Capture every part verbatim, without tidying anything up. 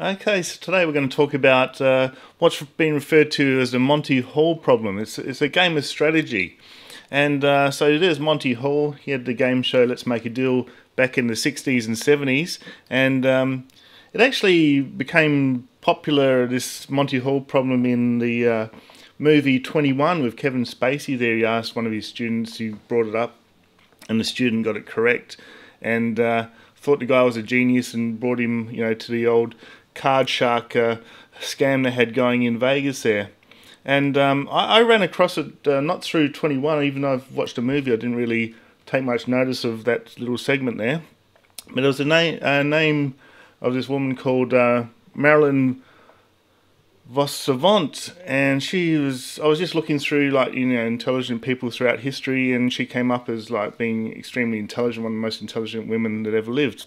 Okay, so today we're going to talk about uh, what's been referred to as the Monty Hall problem. It's, it's a game of strategy. And uh, so there's Monty Hall. He had the game show Let's Make a Deal back in the sixties and seventies. And um, it actually became popular, this Monty Hall problem, in the uh, movie twenty-one with Kevin Spacey there. He asked one of his students, he brought it up, and the student got it correct. And uh, thought the guy was a genius and brought him, you know, to the old card shark uh, scam they had going in Vegas there. And um, I, I ran across it, uh, not through twenty-one, even though I've watched the movie, I didn't really take much notice of that little segment there. But there was a, na a name of this woman called uh, Marilyn Vos Savant, and she was, I was just looking through, like, you know, intelligent people throughout history, and she came up as, like, being extremely intelligent, one of the most intelligent women that ever lived.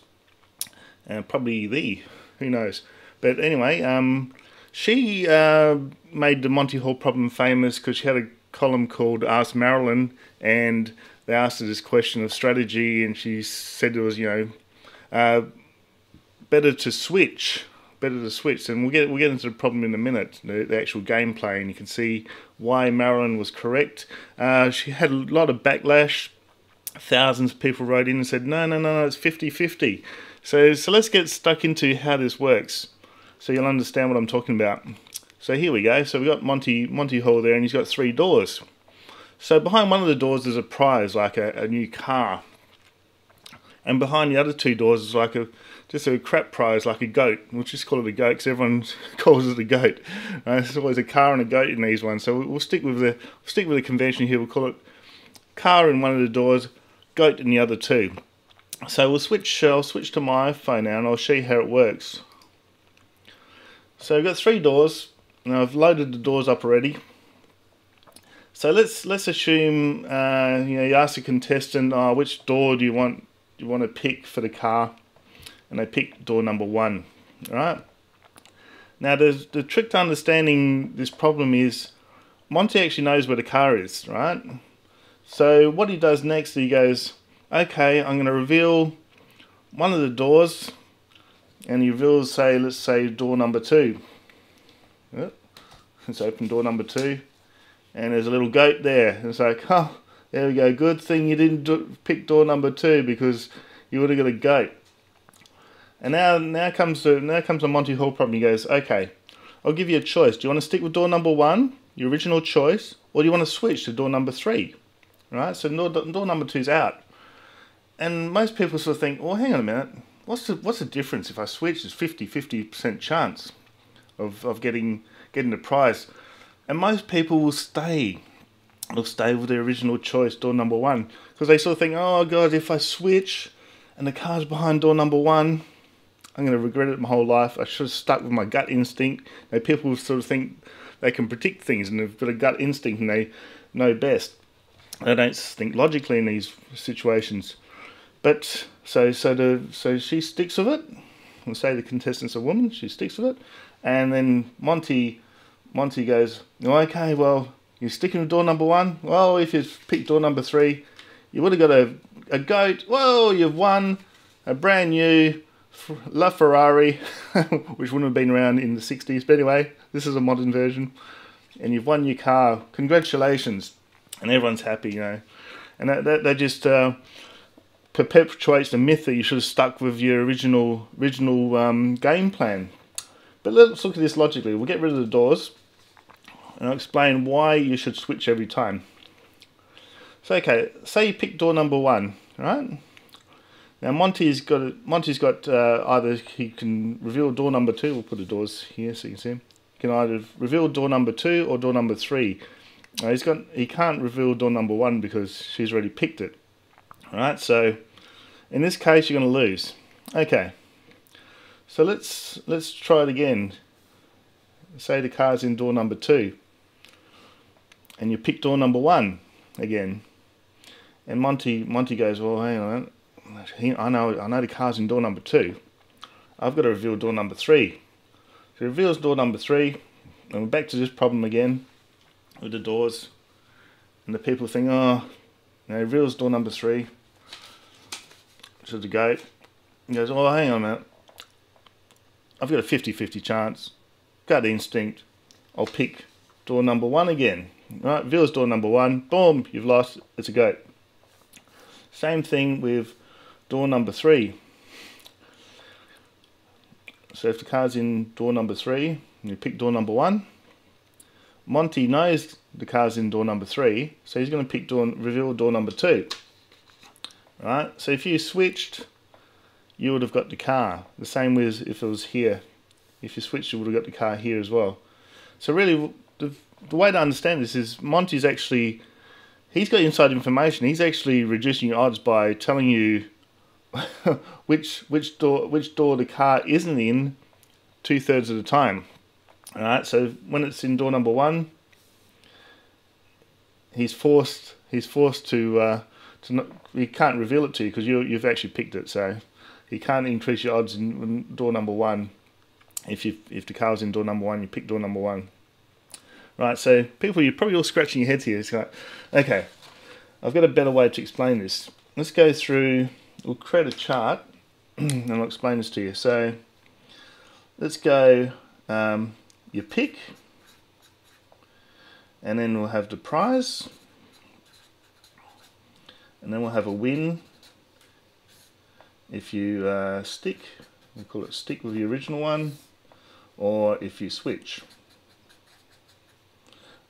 And probably the, who knows. But anyway, um, she uh, made the Monty Hall problem famous because she had a column called Ask Marilyn, and they asked her this question of strategy, and she said it was, you know, uh, better to switch. Better to switch, and we'll get we'll get into the problem in a minute, the, the actual gameplay, and you can see why Marilyn was correct. Uh, she had a lot of backlash. Thousands of people wrote in and said, no, no, no, no, it's fifty fifty. So, so let's get stuck into how this works, so you'll understand what I'm talking about. So here we go. So we've got Monty, Monty Hall there, and he's got three doors. So behind one of the doors is a prize, like a, a new car. And behind the other two doors is like a just a crap prize, like a goat. We'll just call it a goat because everyone calls it a goat. Uh, there's always a car and a goat in these ones, so we'll stick with the we'll stick with the convention here. We'll call it car in one of the doors, goat in the other two. So we'll switch. Uh, I'll switch to my phone now, and I'll show you how it works. So we've got three doors, and I've loaded the doors up already. So let's let's assume uh, you know, you ask a contestant, oh, which door do you want? You want to pick for the car, and they pick door number one. All right. Now the the trick to understanding this problem is Monty actually knows where the car is, right? So what he does next, he goes, okay, I'm going to reveal one of the doors, and he reveals, say, let's say door number two. Let's open door number two, and there's a little goat there. And it's like, oh. There we go, good thing you didn't do, pick door number two, because you would have got a goat. And now now comes the now comes the Monty Hall problem. He goes, okay, I'll give you a choice. Do you want to stick with door number one, your original choice, or do you want to switch to door number three? Right, so door, door number two's out. And most people sort of think, well, hang on a minute, what's the what's the difference if I switch? It's fifty fifty percent chance of, of getting getting the prize. And most people will stay. They'll stay with their original choice, door number one, because they sort of think, oh god, if I switch and the car's behind door number one, I'm going to regret it my whole life. I should have stuck with my gut instinct. Now, people sort of think they can predict things and they've got a gut instinct and they know best. They don't think logically in these situations. But so so the so she sticks with it. We'll say the contestant's a woman. She sticks with it, and then Monty Monty goes, oh, okay, well, you're sticking with door number one? Well, if you picked door number three, you would have got a, a goat. Well, you've won a brand new La Ferrari, which wouldn't have been around in the sixties. But anyway, this is a modern version. And you've won your car. Congratulations. And everyone's happy, you know. And that, that, that just uh, perpetuates the myth that you should have stuck with your original, original um, game plan. But let's look at this logically. We'll get rid of the doors, and I'll explain why you should switch every time. So okay, say you pick door number one, right? Now Monty's got Monty's got uh, either he can reveal door number two. We'll put the doors here so you can see him. He can either reveal door number two or door number three. Now he's got he can't reveal door number one because she's already picked it. All right, so in this case you're going to lose. Okay, so let's let's try it again. Say the car's in door number two. And you pick door number one again, and Monty Monty goes, well, hang on, I know I know the car's in door number two. I've got to reveal door number three. So he reveals door number three, and we're back to this problem again with the doors. And the people think, oh, now he reveals door number three, which is the goat. He goes, oh, hang on a minute, I've got a fifty fifty chance, gut instinct, I'll pick door number one again. Right, reveals door number one, boom, you've lost, it's a goat. Same thing with door number three. So if the card's in door number three, and you pick door number one, Monty knows the card's in door number three, so he's going to pick door, reveal door number two. Right, so if you switched, you would have got the car. The same with if it was here. If you switched, you would have got the car here as well. So really, the, the way to understand this is Monty's actually, he's got inside information. He's actually reducing your odds by telling you which which door which door the car isn't in two thirds of the time. All right. So when it's in door number one, he's forced he's forced to uh, to not, he can't reveal it to you because you you've actually picked it. So he can't increase your odds in door number one. If you if the car's in door number one, you pick door number one. Right, so people, you're probably all scratching your heads here. It's like, okay, I've got a better way to explain this. Let's go through, we'll create a chart and I'll explain this to you. So let's go um, your pick, and then we'll have the prize, and then we'll have a win if you uh, stick, we call it stick with the original one, or if you switch.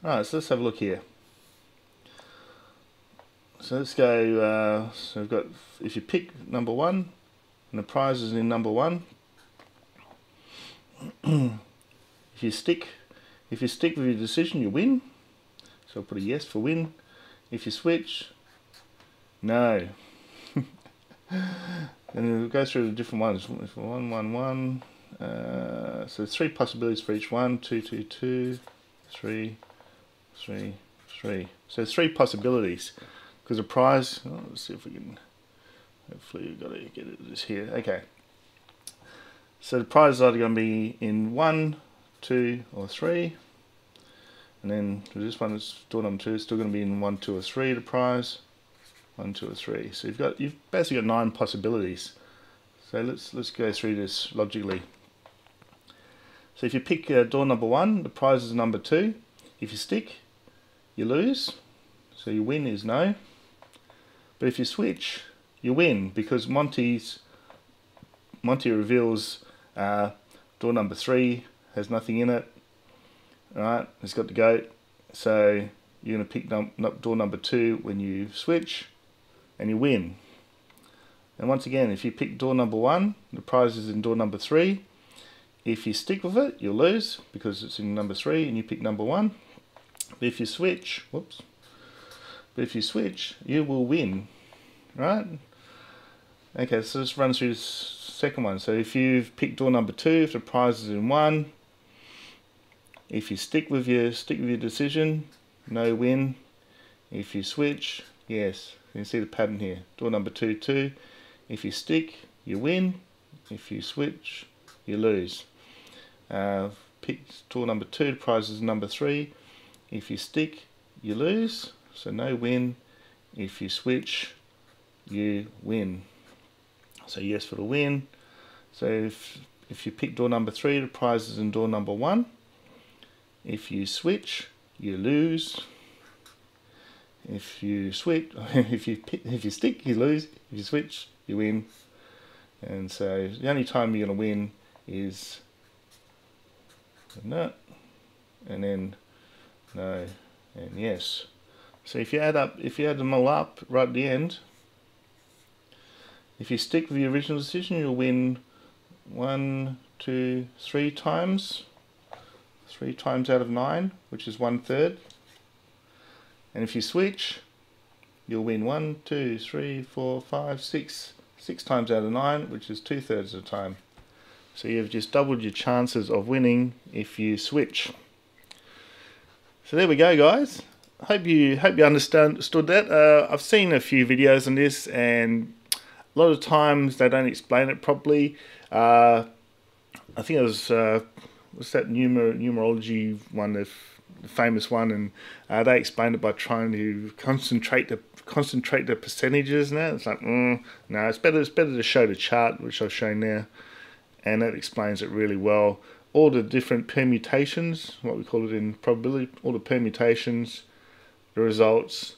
Alright, so let's have a look here. So let's go, uh, so we've got, if you pick number one, and the prize is in number one. If you stick, if you stick with your decision, you win. So I'll put a yes for win. If you switch, no. And we'll go through the different ones. One, one, one. Uh, so three possibilities for each one. Two, two, two, three. Three, three. So three possibilities, because a prize. Oh, let's see if we can. Hopefully, we've got to get it this here. Okay. So the prize is either going to be in one, two, or three, and then this one is door number two. It's still going to be in one, two, or three. The prize, one, two, or three. So you've got you've basically got nine possibilities. So let's let's go through this logically. So if you pick uh, door number one, the prize is number two. If you stick, you lose, so your win is no. But if you switch, you win, because Monty's Monty reveals uh, door number three has nothing in it. All right, it's got the goat. So you're going to pick num num door number two when you switch, and you win. And once again, if you pick door number one, the prize is in door number three. If you stick with it, you'll lose because it's in number three, and you pick number one. But if you switch, whoops. But if you switch, you will win, right? Okay, so let's run through this second one. So if you've picked door number two, if the prize is in one, if you stick with your stick with your decision, no win. If you switch, yes. You can see the pattern here. Door number two, two. If you stick, you win. If you switch, you lose. Uh, pick door number two. The prize is number three. If you stick, you lose, so no win. If you switch, you win. So yes for the win. So if, if you pick door number three, the prize is in door number one. If you switch, you lose. If you switch, if you pick, if you stick, you lose. If you switch, you win. And so the only time you're going to win is no, and then no, and yes. So if you add up, if you add them all up right at the end, if you stick with the original decision, you'll win one, two, three times, three times out of nine, which is one third. And if you switch, you'll win one, two, three, four, five, six, six times out of nine, which is two thirds of the time. So you've just doubled your chances of winning if you switch. So there we go, guys. Hope you hope you understood that. Uh, I've seen a few videos on this, and a lot of times they don't explain it properly. Uh, I think it was uh, what's that numer numerology one, the, the famous one, and uh, they explained it by trying to concentrate the concentrate the percentages. Now it's like, mm, no, it's better it's better to show the chart, which I've shown there. and that explains it really well. All the different permutations, what we call it in probability, all the permutations, the results,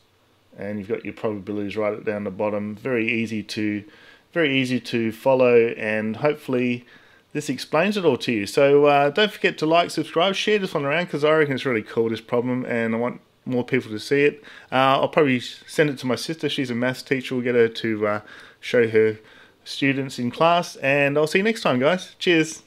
and you've got your probabilities right down the bottom. Very easy to, very easy to follow, and hopefully this explains it all to you. So uh, don't forget to like, subscribe, share this one around, because I reckon it's really cool, this problem, and I want more people to see it. Uh, I'll probably send it to my sister. She's a maths teacher. We'll get her to uh, show her students in class, and I'll see you next time, guys. Cheers.